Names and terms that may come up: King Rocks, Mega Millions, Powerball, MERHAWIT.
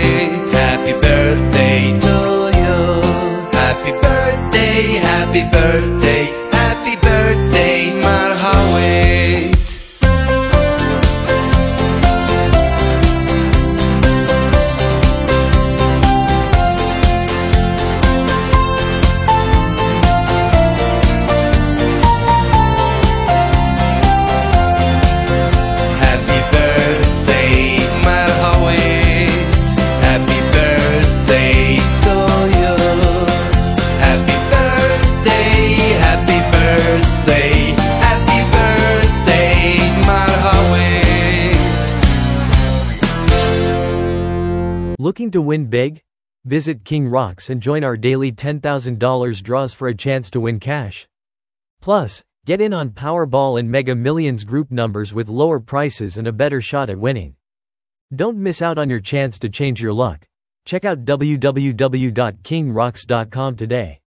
birthday, happy birthday to you. Happy birthday, happy birthday, happy birthday, Merhawit. Looking to win big? Visit King Rocks and join our daily $10,000 draws for a chance to win cash. Plus, get in on Powerball and Mega Millions group numbers with lower prices and a better shot at winning. Don't miss out on your chance to change your luck. Check out www.kingrocks.com today.